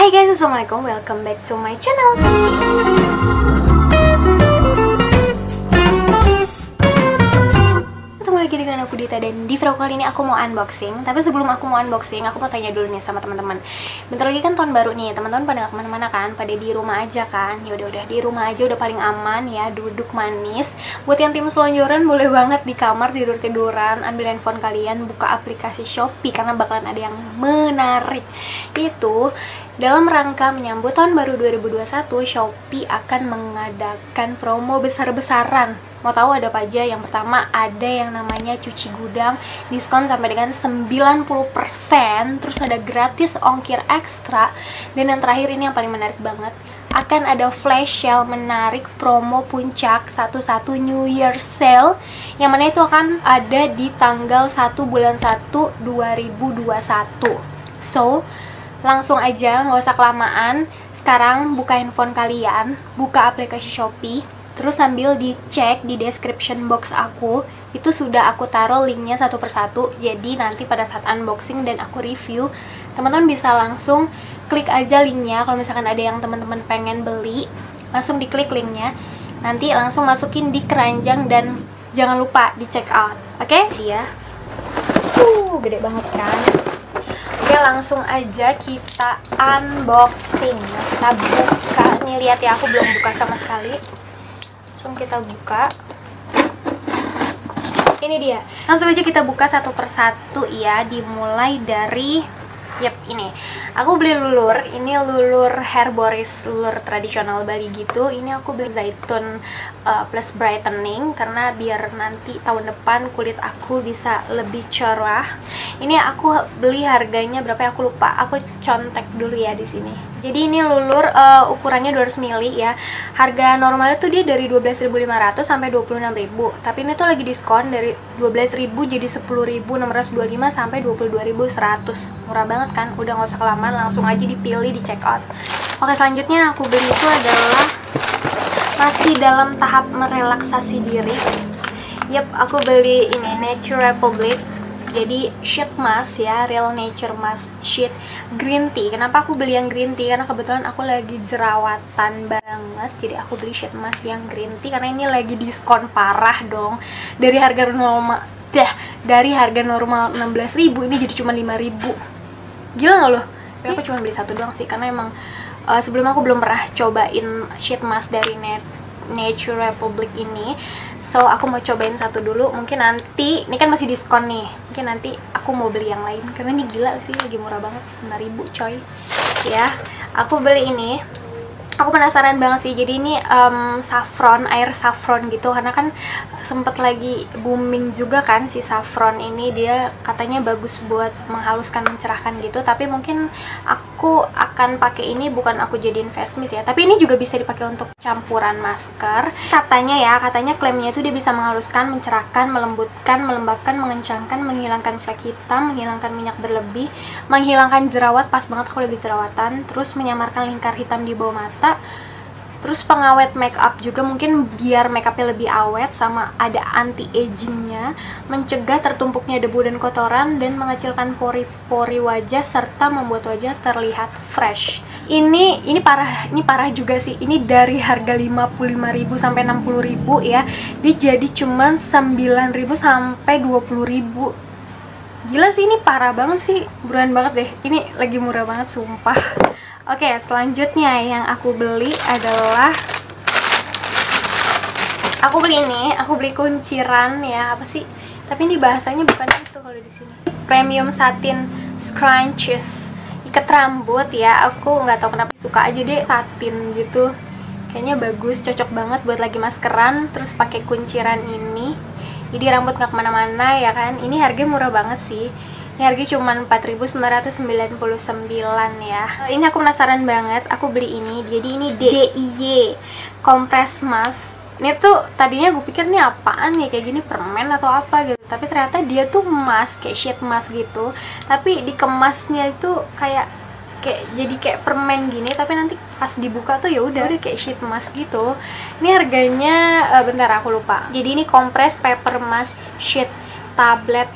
Hai guys, assalamualaikum, welcome back to my channel. Ketemu lagi dengan aku Dita, dan di vlog kali ini aku mau unboxing. Tapi sebelum aku mau unboxing, aku mau tanya dulu nih sama teman-teman. Bentar lagi kan tahun baru nih, teman-teman pada nggak kemana-mana kan? Pada di rumah aja kan? Ya udah di rumah aja udah paling aman ya, duduk manis. Buat yang tim selonjoran boleh banget di kamar tidur-tiduran, ambil handphone kalian, buka aplikasi Shopee karena bakalan ada yang menarik. Itu dalam rangka menyambut tahun baru 2021, Shopee akan mengadakan promo besar-besaran. Mau tahu ada apa aja? Yang pertama ada yang namanya cuci gudang, diskon sampai dengan 90%, terus ada gratis ongkir ekstra, dan yang terakhir ini yang paling menarik banget, akan ada flash sale menarik promo puncak 11 New Year Sale, yang mana itu akan ada di tanggal 1 bulan 1 2021. So, langsung aja, nggak usah kelamaan. Sekarang buka handphone kalian, buka aplikasi Shopee, terus sambil dicek di description box aku. Itu sudah aku taruh linknya satu persatu. Jadi nanti pada saat unboxing dan aku review, teman-teman bisa langsung klik aja linknya. Kalau misalkan ada yang teman-teman pengen beli, langsung diklik linknya. Nanti langsung masukin di keranjang dan jangan lupa di check out. Oke? Iya. Gede banget kan? Oke, langsung aja kita unboxing. Kita buka, nih lihat ya, aku belum buka sama sekali. Langsung kita buka. Ini dia. Langsung aja kita buka satu persatu ya, dimulai dari ini. Aku beli lulur. Ini lulur Herborist, lulur tradisional Bali gitu. Ini aku beli zaitun plus brightening karena biar nanti tahun depan kulit aku bisa lebih cerah. Ini aku beli harganya berapa ya, aku lupa. Aku contek dulu ya di sini. Jadi ini lulur ukurannya 200 ml ya. Harga normalnya tuh dia dari 12.500 sampai 26.000. Tapi ini tuh lagi diskon dari 12.000 jadi 10.625 sampai 22.100. Murah banget kan? Udah nggak usah kelamaan, langsung aja dipilih, di check out. Oke, selanjutnya aku beli itu adalah masih dalam tahap merelaksasi diri. Yap, aku beli ini Nature Republic. Jadi sheet mask ya, real nature mask sheet green tea. Kenapa aku beli yang green tea? Karena kebetulan aku lagi jerawatan banget. Jadi aku beli sheet mask yang green tea karena ini lagi diskon parah dong. Dari harga normal, dari harga normal 16.000 ini jadi cuma 5.000. Gila nggak loh? Tapi aku cuma beli satu doang sih karena emang sebelum aku belum pernah cobain sheet mask dari Nature Republic ini. So, aku mau cobain satu dulu, mungkin nanti, ini kan masih diskon nih, mungkin nanti aku mau beli yang lain. Karena ini gila sih, lagi murah banget, 5.000 coy. Ya, aku beli ini, aku penasaran banget sih. Jadi ini saffron, air saffron gitu, karena kan sempet lagi booming juga kan si saffron ini. Dia katanya bagus buat menghaluskan, mencerahkan gitu. Tapi mungkin aku akan pakai ini, bukan aku jadiin face mist ya, tapi ini juga bisa dipakai untuk campuran masker. Katanya ya, katanya klaimnya itu dia bisa menghaluskan, mencerahkan, melembutkan, melembabkan, mengencangkan, menghilangkan flek hitam, menghilangkan minyak berlebih, menghilangkan jerawat, pas banget aku lagi jerawatan, terus menyamarkan lingkar hitam di bawah mata, terus pengawet make up juga mungkin biar make upnya lebih awet, sama ada anti agingnya, mencegah tertumpuknya debu dan kotoran, dan mengecilkan pori-pori wajah serta membuat wajah terlihat fresh. Ini parah juga sih. Ini dari harga 55.000 sampai 60.000 ya, dia jadi cuman 9.000 sampai 20.000. Gila sih, ini parah banget sih, buruan banget deh. Ini lagi murah banget sumpah. Oke, selanjutnya yang aku beli adalah aku beli ini, aku beli kunciran ya, apa sih? Tapi ini bahasanya bukan itu kalau di sini. Premium satin scrunchies, ikat rambut ya. Aku nggak tahu kenapa suka aja deh satin gitu. Kayaknya bagus, cocok banget buat lagi maskeran, terus pakai kunciran ini. Jadi rambut nggak kemana-mana ya kan. Ini harganya murah banget sih. Ini harga cuma 4.999 ya. Ini aku penasaran banget, aku beli ini. Jadi ini DIY compress mask. Ini tuh tadinya gue pikir ini apaan ya, kayak gini permen atau apa gitu. Tapi ternyata dia tuh mask, kayak sheet mask gitu. Tapi dikemasnya itu kayak jadi kayak permen gini, tapi nanti pas dibuka tuh ya udah kayak sheet mask gitu. Ini harganya bentar aku lupa. Jadi ini compress paper mask sheet tablet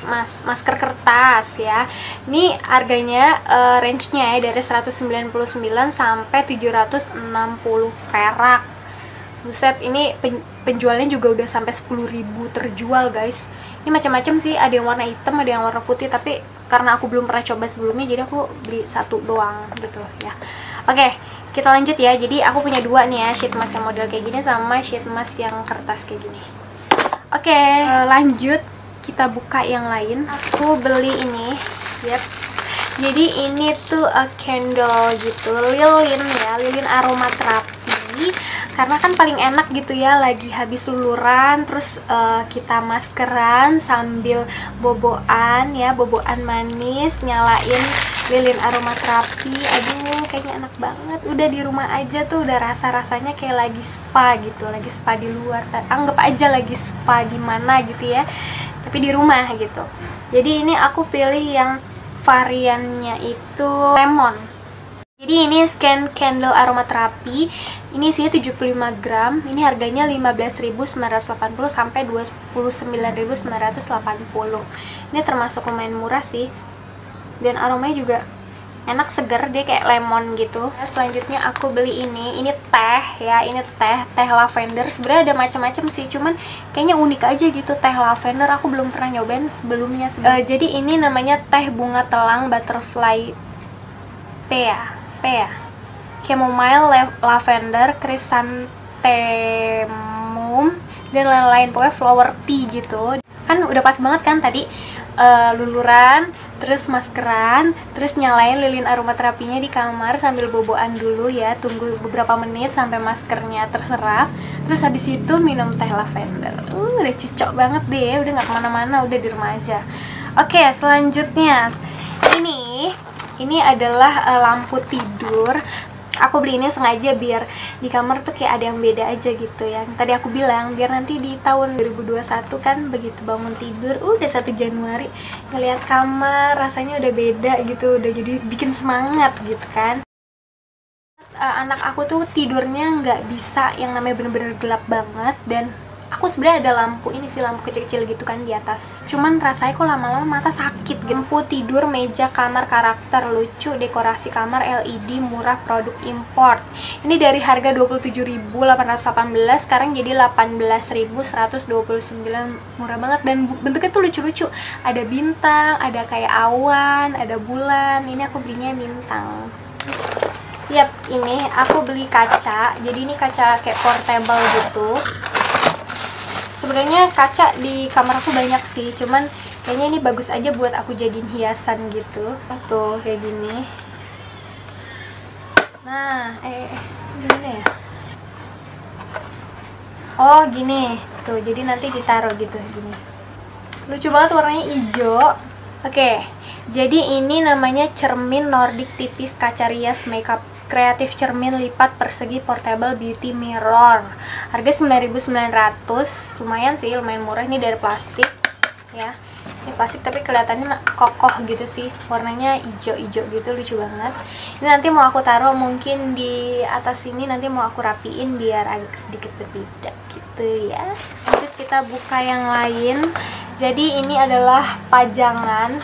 masker kertas ya. Ini harganya range-nya ya dari 199 sampai 760 perak. Buset, ini penjualnya juga udah sampai 10.000 terjual, guys. Ini macam-macam sih, ada yang warna hitam, ada yang warna putih, tapi karena aku belum pernah coba sebelumnya, jadi aku beli satu doang gitu ya. Oke, kita lanjut ya. Jadi aku punya dua nih ya, sheet mask yang model kayak gini sama sheet mask yang kertas kayak gini. Oke, lanjut kita buka yang lain. Aku beli ini, yep. Jadi ini tuh a candle gitu, lilin ya, lilin aromaterapi. Karena kan paling enak gitu ya, lagi habis luluran terus kita maskeran sambil boboan ya, boboan manis, nyalain lilin aromaterapi. Aduh, kayaknya enak banget. Udah di rumah aja tuh udah rasa-rasanya kayak lagi spa gitu, lagi spa di luar. Anggap aja lagi spa gimana gitu ya, tapi di rumah gitu. Jadi ini aku pilih yang variannya itu lemon. Jadi ini skin candle aromaterapi. Ini isinya 75 gram. Ini harganya 15.980 sampai 29.980. Ini termasuk lumayan murah sih. Dan aromanya juga enak, segar, dia kayak lemon gitu. Selanjutnya aku beli ini teh ya, ini teh lavender. Sebenarnya ada macam-macam sih, cuman kayaknya unik aja gitu teh lavender. Aku belum pernah nyobain sebelumnya. Jadi ini namanya teh bunga telang butterfly Pea, chamomile, lavender, chrysanthemum, dan lain-lain. Pokoknya flower tea gitu. Kan udah pas banget kan tadi luluran, terus maskeran, terus nyalain lilin aromaterapinya di kamar sambil boboan dulu ya. Tunggu beberapa menit sampai maskernya terserap. Terus habis itu minum teh lavender. Udah cocok banget deh, udah gak kemana-mana, udah di rumah aja. Oke, selanjutnya ini adalah lampu tidur. Aku beli ini sengaja biar di kamar tuh kayak ada yang beda aja gitu ya. Tadi aku bilang biar nanti di tahun 2021 kan begitu bangun tidur udah 1 Januari ngelihat kamar rasanya udah beda gitu, udah jadi bikin semangat gitu kan. Anak aku tuh tidurnya nggak bisa yang namanya bener-bener gelap banget, dan aku sebenarnya ada lampu ini sih, lampu kecil-kecil gitu kan di atas. Cuman rasanya kok lama-lama mata sakit gitu. Lampu tidur, meja kamar karakter lucu, dekorasi kamar LED murah, produk import. Ini dari harga 27.818 sekarang jadi 18.129. Murah banget, dan bentuknya tuh lucu-lucu. Ada bintang, ada kayak awan, ada bulan. Ini aku belinya bintang. Yap, ini aku beli kaca. Jadi ini kaca kayak portable gitu. Sebenarnya kaca di kamar aku banyak sih, cuman kayaknya ini bagus aja buat aku jadiin hiasan gitu. Tuh kayak gini. Nah, gimana ya? Oh, gini. Tuh, jadi nanti ditaruh gitu gini. Lucu banget warnanya hijau. Oke. Jadi ini namanya cermin Nordik tipis kaca rias makeup kreatif, cermin lipat persegi portable beauty mirror. Harga 9.900. Lumayan sih, lumayan murah. Ini dari plastik ya. Ini plastik tapi kelihatannya kokoh gitu sih. Warnanya hijau-hijau gitu, lucu banget. Ini nanti mau aku taruh mungkin di atas sini, nanti mau aku rapiin biar agak sedikit berbeda gitu ya. Lanjut kita buka yang lain. Jadi ini adalah pajangan.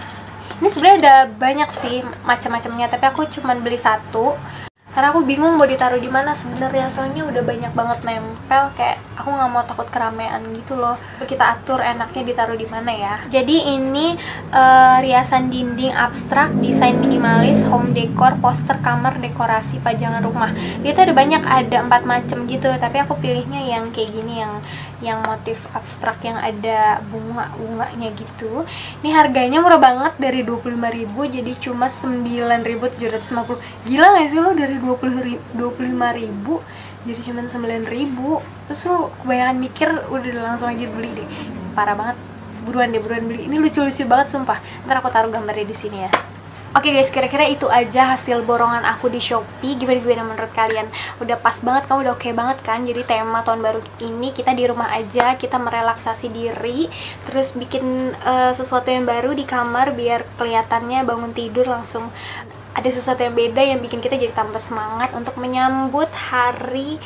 Ini sebenarnya ada banyak sih macam-macamnya, tapi aku cuman beli satu karena aku bingung mau ditaruh di mana sebenarnya. Soalnya udah banyak banget nempel, kayak aku nggak mau takut keramaian gitu loh. Kita atur enaknya ditaruh di mana ya. Jadi ini riasan dinding abstrak, desain minimalis, home decor, poster kamar, dekorasi pajangan rumah. Dia tuh ada banyak, ada 4 macam gitu, tapi aku pilihnya yang kayak gini, yang motif abstrak yang ada bunga-bunganya gitu. Ini harganya murah banget, dari 25.000 jadi cuma 9.750. Gila gak sih lo, dari 25.000 jadi cuma 9.000. Terus lo kebanyakan mikir, udah langsung aja beli deh. Parah banget. Buruan deh, buruan beli. Ini lucu-lucu banget sumpah. Ntar aku taruh gambarnya di sini ya. Oke guys, kira-kira itu aja hasil borongan aku di Shopee. Gimana menurut kalian? Udah pas banget, kamu udah oke banget kan? Jadi tema tahun baru ini kita di rumah aja, kita merelaksasi diri, terus bikin sesuatu yang baru di kamar biar kelihatannya bangun tidur langsung ada sesuatu yang beda yang bikin kita jadi tambah semangat untuk menyambut hari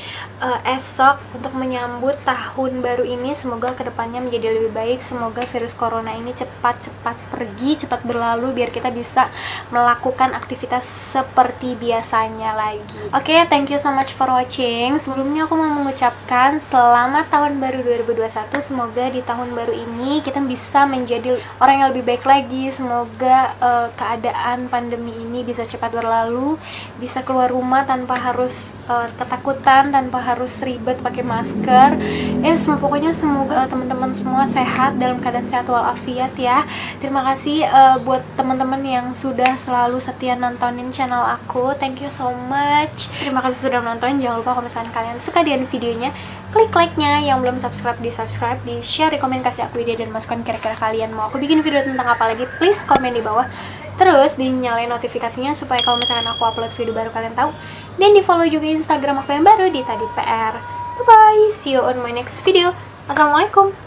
esok, untuk menyambut tahun baru ini. Semoga kedepannya menjadi lebih baik, semoga virus corona ini cepat-cepat pergi, cepat berlalu, biar kita bisa melakukan aktivitas seperti biasanya lagi. Oke, thank you so much for watching. Sebelumnya aku mau mengucapkan selamat tahun baru 2021, semoga di tahun baru ini kita bisa menjadi orang yang lebih baik lagi. Semoga keadaan pandemi ini bisa cepat berlalu, bisa keluar rumah tanpa harus ketakutan, tanpa harus ribet pakai masker. Pokoknya semoga teman-teman semua sehat, dalam keadaan sehat walafiat ya. Terima kasih buat teman-teman yang sudah selalu setia nontonin channel aku. Thank you so much. Terima kasih sudah nonton. Jangan lupa kalau misalkan kalian suka dengan videonya, klik like-nya. Yang belum subscribe, di-subscribe, di-share, di komen, kasih aku ide dan masukan kira-kira kalian mau aku bikin video tentang apa lagi. Please komen di bawah. Terus dinyalain notifikasinya supaya kalau misalkan aku upload video baru kalian tahu. Dan di follow juga Instagram aku yang baru, di tadi PR. Bye bye, see you on my next video. Assalamualaikum.